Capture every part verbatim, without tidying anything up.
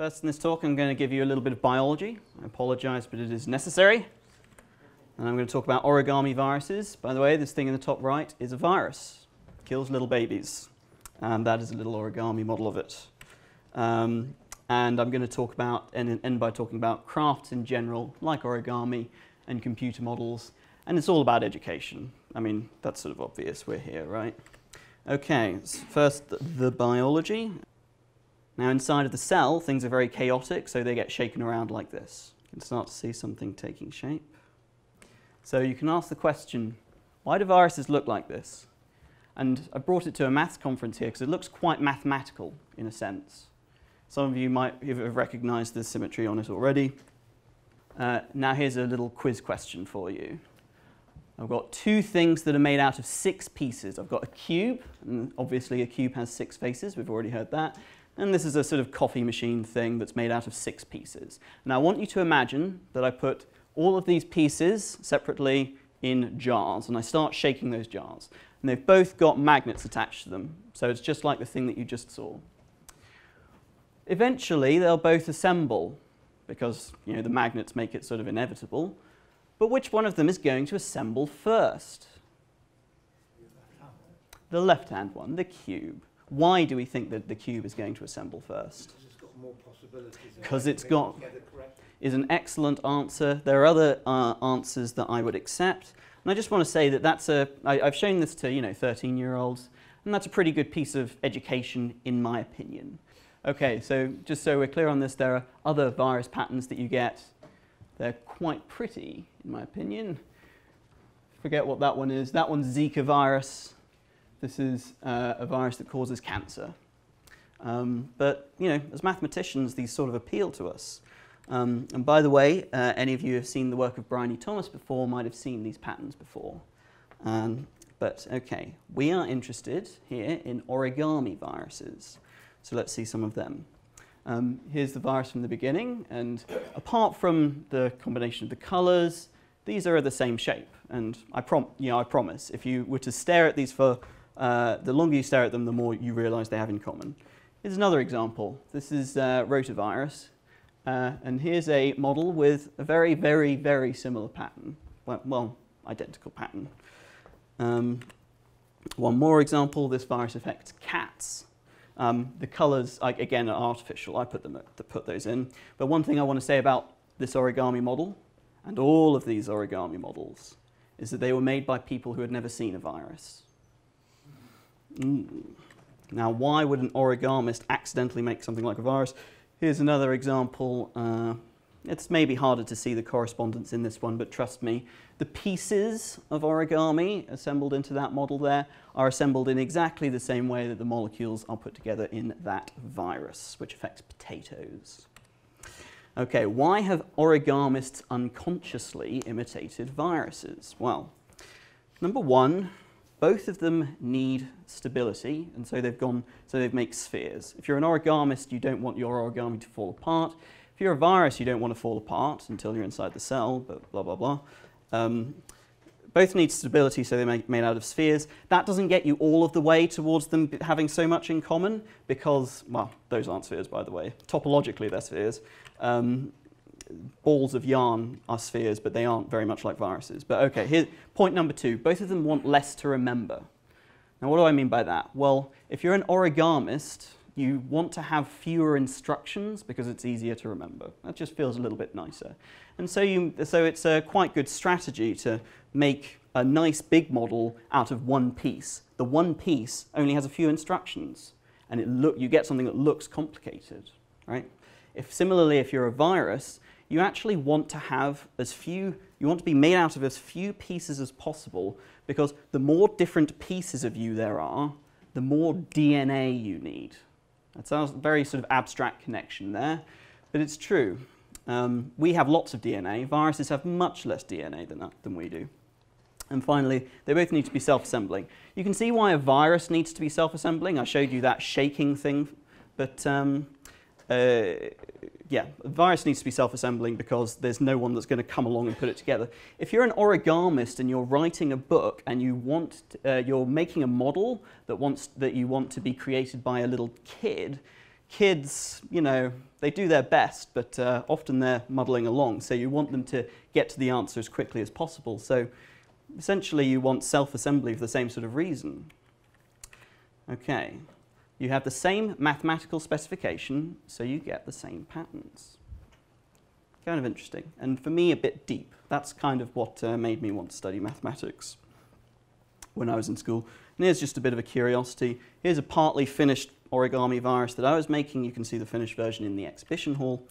First in this talk, I'm going to give you a little bit of biology. I apologize, but it is necessary. And I'm going to talk about origami viruses. By the way, this thing in the top right is a virus. It kills little babies. And that is a little origami model of it. Um, and I'm going to talk about, and end by talking about crafts in general, like origami and computer models. And it's all about education. I mean, that's sort of obvious. We're here, right? Okay, so first the biology. Now inside of the cell, things are very chaotic, so they get shaken around like this. You can start to see something taking shape. So you can ask the question, why do viruses look like this? And I brought it to a maths conference here because it looks quite mathematical in a sense. Some of you might have recognized the symmetry on it already. Uh, now here's a little quiz question for you. I've got two things that are made out of six pieces. I've got a cube, and obviously a cube has six faces, we've already heard that. And this is a sort of coffee machine thing that's made out of six pieces. Now I want you to imagine that I put all of these pieces separately in jars, and I start shaking those jars. And they've both got magnets attached to them, so it's just like the thing that you just saw. Eventually they'll both assemble, because you know the magnets make it sort of inevitable. But which one of them is going to assemble first? The left-hand one, the cube. Why do we think that the cube is going to assemble first? Because it's got more possibilities. Because it's got, is an excellent answer. There are other uh, answers that I would accept. And I just want to say that that's a, I, I've shown this to, you know, thirteen-year-olds, and that's a pretty good piece of education, in my opinion. Okay, so just so we're clear on this, there are other virus patterns that you get. They're quite pretty, in my opinion. Forget what that one is. That one's Zika virus. This is uh, a virus that causes cancer. Um, but, you know, as mathematicians, these sort of appeal to us. Um, and by the way, uh, any of you who have seen the work of Bryony Thomas before might have seen these patterns before. Um, but, okay, we are interested here in origami viruses. So let's see some of them. Um, here's the virus from the beginning, and apart from the combination of the colours, these are the same shape. And I, prom you know, I promise, if you were to stare at these for, uh, the longer you stare at them, the more you realise they have in common. Here's another example. This is uh, rotavirus, uh, and here's a model with a very, very, very similar pattern. Well, well identical pattern. Um, one more example, this virus affects cats. Um, the colours, again, are artificial. I put them at, put those in. But one thing I want to say about this origami model, and all of these origami models, is that they were made by people who had never seen a virus. Mm. Now, why would an origamist accidentally make something like a virus? Here's another example. Uh, it's maybe harder to see the correspondence in this one, but trust me, the pieces of origami assembled into that model there are assembled in exactly the same way that the molecules are put together in that virus, which affects potatoes. Okay, why have origamists unconsciously imitated viruses? Well, number one, both of them need stability, and so they've gone, so they've made spheres. If you're an origamist, you don't want your origami to fall apart. If you're a virus, you don't want to fall apart until you're inside the cell, but blah, blah, blah. Um, both need stability, so they're ma made out of spheres. That doesn't get you all of the way towards them having so much in common because, well, those aren't spheres, by the way. Topologically, they're spheres. Um, balls of yarn are spheres, but they aren't very much like viruses. But okay, here, point number two. Both of them want less to remember. Now, what do I mean by that? Well, if you're an origamist, you want to have fewer instructions because it's easier to remember. That just feels a little bit nicer. And so, you, so it's a quite good strategy to make a nice big model out of one piece. The one piece only has a few instructions, and it look, you get something that looks complicated, right? If similarly, if you're a virus, you actually want to have as few, you want to be made out of as few pieces as possible because the more different pieces of you there are, the more D N A you need. That sounds very sort of abstract connection there, but it's true. Um, we have lots of D N A. Viruses have much less D N A than, that, than we do. And finally, they both need to be self-assembling. You can see why a virus needs to be self-assembling. I showed you that shaking thing, but um, uh, yeah, a virus needs to be self-assembling because there's no one that's going to come along and put it together. If you're an origamist and you're writing a book and you want, to, uh, you're making a model that wants that you want to be created by a little kid, kids, you know, they do their best, but uh, often they're muddling along. So you want them to get to the answer as quickly as possible. So essentially you want self-assembly for the same sort of reason. Okay, you have the same mathematical specification, so you get the same patterns. Kind of interesting, and for me a bit deep. That's kind of what uh, made me want to study mathematics when I was in school. And here's just a bit of a curiosity. Here's a partly finished origami virus that I was making. You can see the finished version in the exhibition hall.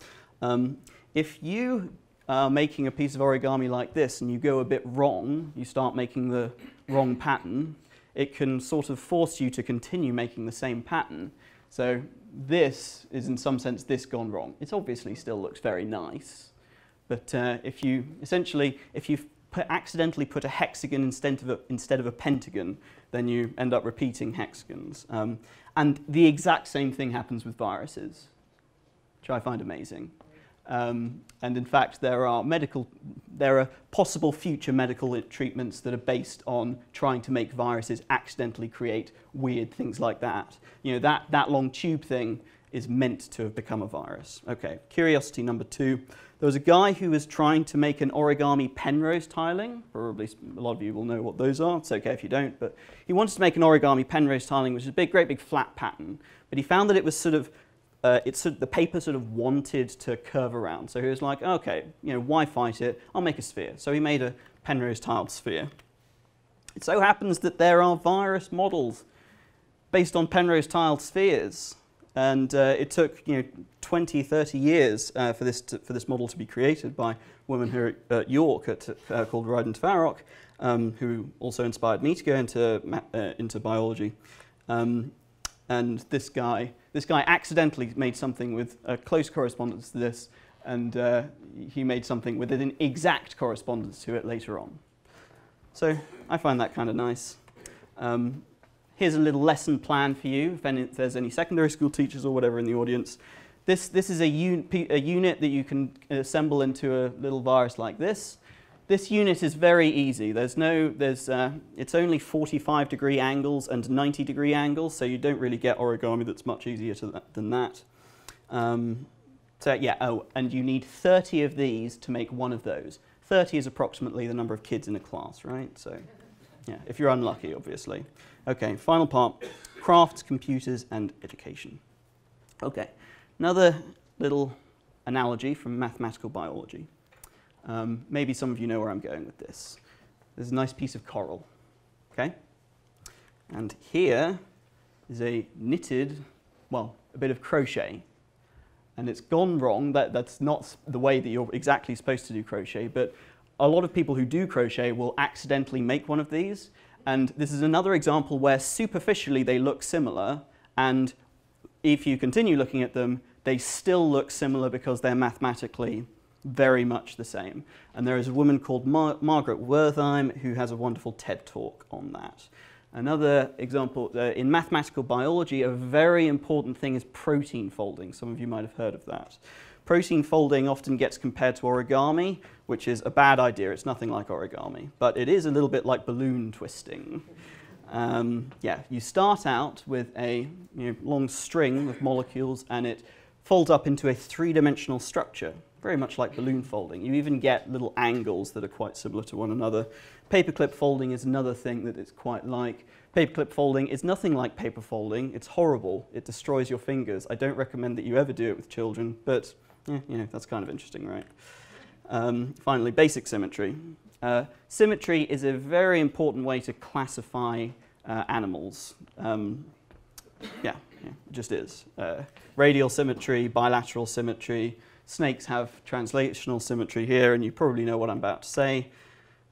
Um, if you are making a piece of origami like this and you go a bit wrong, you start making the wrong pattern, it can sort of force you to continue making the same pattern. So this is in some sense this gone wrong. It obviously still looks very nice, but uh, if you essentially, if you've put, accidentally put a hexagon instead of a, instead of a pentagon, then you end up repeating hexagons. Um, and the exact same thing happens with viruses, which I find amazing. Um, and in fact, there are medical, there are possible future medical treatments that are based on trying to make viruses accidentally create weird things like that. You know, that, that long tube thing is meant to have become a virus. Okay, curiosity number two. There was a guy who was trying to make an origami Penrose tiling. Probably a lot of you will know what those are. It's okay if you don't, but he wanted to make an origami Penrose tiling, which is a big, great big flat pattern. But he found that it was sort of Uh, it's sort of, the paper sort of wanted to curve around, so he was like, okay, you know, why fight it? I'll make a sphere. So he made a Penrose tiled sphere. It so happens that there are virus models based on Penrose tiled spheres, and uh, it took, you know, twenty, thirty years uh, for this to, for this model to be created by a woman here at uh, York at, uh, called Reidun Twarock, um, who also inspired me to go into ma uh, into biology, um, and this guy. This guy accidentally made something with a close correspondence to this, and uh, he made something with an exact correspondence to it later on. So I find that kind of nice. Um, here's a little lesson plan for you, if, any, if there's any secondary school teachers or whatever in the audience. This, this is a, un a unit that you can assemble into a little virus like this. This unit is very easy. There's no, there's, uh, it's only forty-five degree angles and ninety degree angles, so you don't really get origami that's much easier to th than that. Um, so yeah, oh, and you need thirty of these to make one of those. thirty is approximately the number of kids in a class, right? So yeah, if you're unlucky, obviously. Okay, final part, crafts, computers, and education. Okay, another little analogy from mathematical biology. Um, maybe some of you know where I'm going with this. There's a nice piece of coral, okay? And here is a knitted, well, a bit of crochet. And it's gone wrong. That, that's not the way that you're exactly supposed to do crochet, but a lot of people who do crochet will accidentally make one of these. And this is another example where superficially they look similar, and if you continue looking at them, they still look similar because they're mathematically very much the same. And there is a woman called Mar Margaret Wertheim who has a wonderful TED talk on that. Another example, uh, in mathematical biology, a very important thing is protein folding. Some of you might have heard of that. Protein folding often gets compared to origami, which is a bad idea. It's nothing like origami, but it is a little bit like balloon twisting. Um, yeah, you start out with a you know, long string of molecules and it folds up into a three-dimensional structure, very much like balloon folding. You even get little angles that are quite similar to one another. Paperclip folding is another thing that it's quite like. Paperclip folding is nothing like paper folding. It's horrible. It destroys your fingers. I don't recommend that you ever do it with children, but eh, you know, that's kind of interesting, right? Um, finally, basic symmetry. Uh, symmetry is a very important way to classify uh, animals. Um, yeah, yeah, it just is. Uh, radial symmetry, bilateral symmetry. Snakes have translational symmetry here, and you probably know what I'm about to say.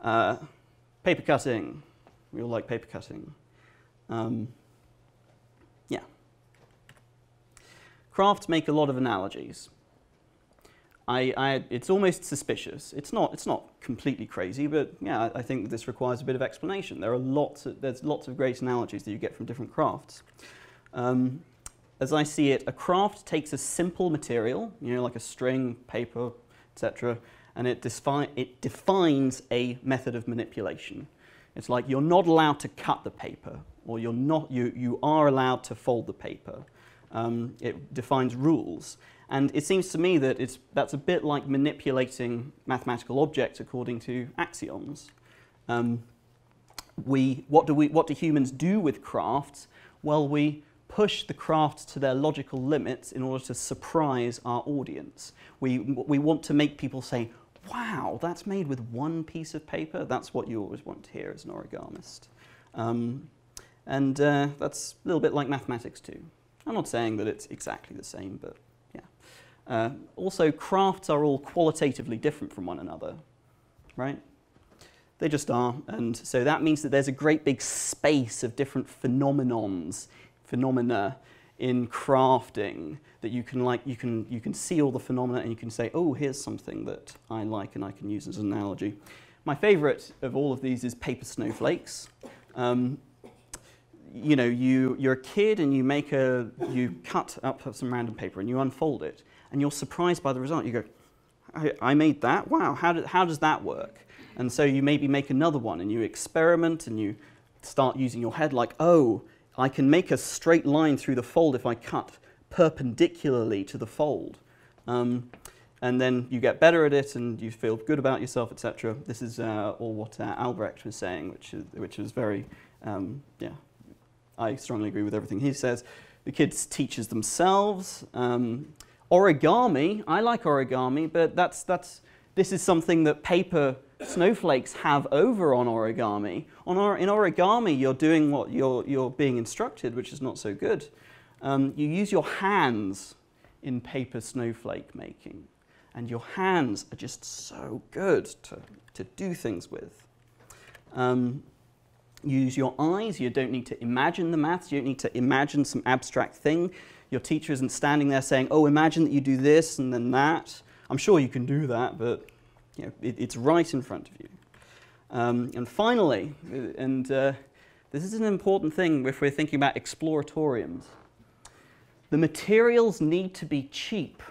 Uh, paper cutting. We all like paper cutting. Um, yeah. Crafts make a lot of analogies. I, I, it's almost suspicious. It's not, it's not completely crazy, but yeah, I think this requires a bit of explanation. There are lots of, there's lots of great analogies that you get from different crafts. Um, As I see it, a craft takes a simple material, you know, like a string, paper, et cetera, and it, defi it defines a method of manipulation. It's like you're not allowed to cut the paper, or you're not, you, you are allowed to fold the paper. Um, it defines rules. And it seems to me that it's, that's a bit like manipulating mathematical objects according to axioms. Um, we, what, do we, what do humans do with crafts? Well, we push the crafts to their logical limits in order to surprise our audience. We, we want to make people say, wow, that's made with one piece of paper. That's what you always want to hear as an origamist. Um, and uh, that's a little bit like mathematics too. I'm not saying that it's exactly the same, but yeah. Uh, also, crafts are all qualitatively different from one another, right? They just are, and so that means that there's a great big space of different phenomenons, phenomena in crafting that you can like, you can you can see all the phenomena and you can say, oh, here's something that I like and I can use as an analogy. My favourite of all of these is paper snowflakes. Um, you know, you you're a kid and you make a you cut up some random paper and you unfold it and you're surprised by the result. You go, I, I made that. Wow, how did how does that work? And so you maybe make another one and you experiment and you start using your head like, oh, I can make a straight line through the fold if I cut perpendicularly to the fold. Um, and then you get better at it and you feel good about yourself, et cetera. This is uh, all what uh, Albrecht was saying, which is, which is very, um, yeah, I strongly agree with everything he says. The kids teaches themselves. Um, origami, I like origami, but that's, that's, this is something that paper snowflakes have over on origami. On or in origami, you're doing what you're, you're being instructed, which is not so good. Um, you use your hands in paper snowflake making, and your hands are just so good to, to do things with. Um, you use your eyes. You don't need to imagine the maths. You don't need to imagine some abstract thing. Your teacher isn't standing there saying, oh, imagine that you do this and then that. I'm sure you can do that, but you know, it, it's right in front of you. Um, and finally, and uh, this is an important thing if we're thinking about exploratoriums, the materials need to be cheap.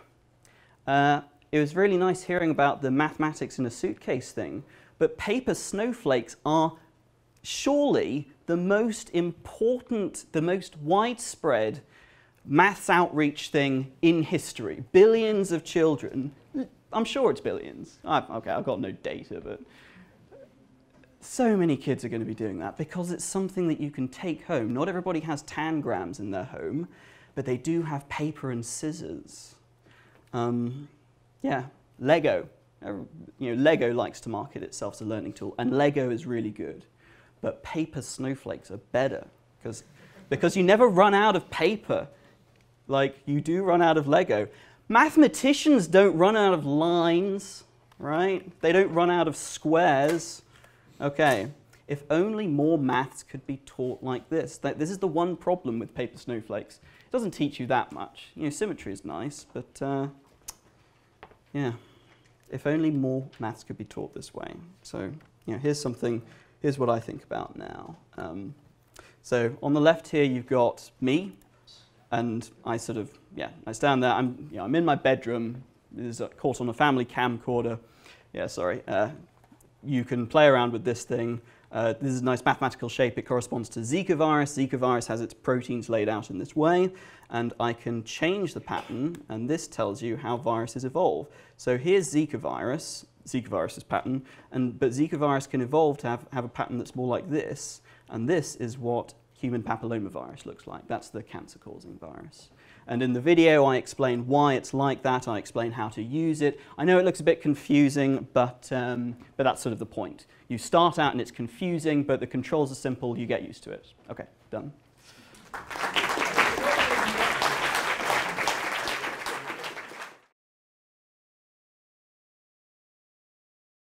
Uh, it was really nice hearing about the mathematics in a suitcase thing, but paper snowflakes are surely the most important, the most widespread maths outreach thing in history. Billions of children. I'm sure it's billions. I, okay, I've got no data, but so many kids are going to be doing that because it's something that you can take home. Not everybody has tangrams in their home, but they do have paper and scissors. Um, yeah, Lego. You know, Lego likes to market itself as a learning tool, and Lego is really good. But paper snowflakes are better because because you never run out of paper like you do run out of Lego. Mathematicians don't run out of lines, right? They don't run out of squares. Okay, if only more maths could be taught like this. That this is the one problem with paper snowflakes. It doesn't teach you that much. You know, symmetry is nice, but uh, yeah, if only more maths could be taught this way. So, you know, here's something. Here's what I think about now. Um, so on the left here, you've got me. And I sort of, yeah, I stand there, I'm, you know, I'm in my bedroom, this is caught on a family camcorder, yeah, sorry, uh, you can play around with this thing, uh, this is a nice mathematical shape, it corresponds to Zika virus, Zika virus has its proteins laid out in this way, and I can change the pattern, and this tells you how viruses evolve. So here's Zika virus, Zika virus's pattern, and but Zika virus can evolve to have, have a pattern that's more like this, and this is what human papillomavirus looks like. That's the cancer-causing virus. And in the video, I explain why it's like that. I explain how to use it. I know it looks a bit confusing, but, um, but that's sort of the point. You start out and it's confusing, but the controls are simple. You get used to it. Okay, done.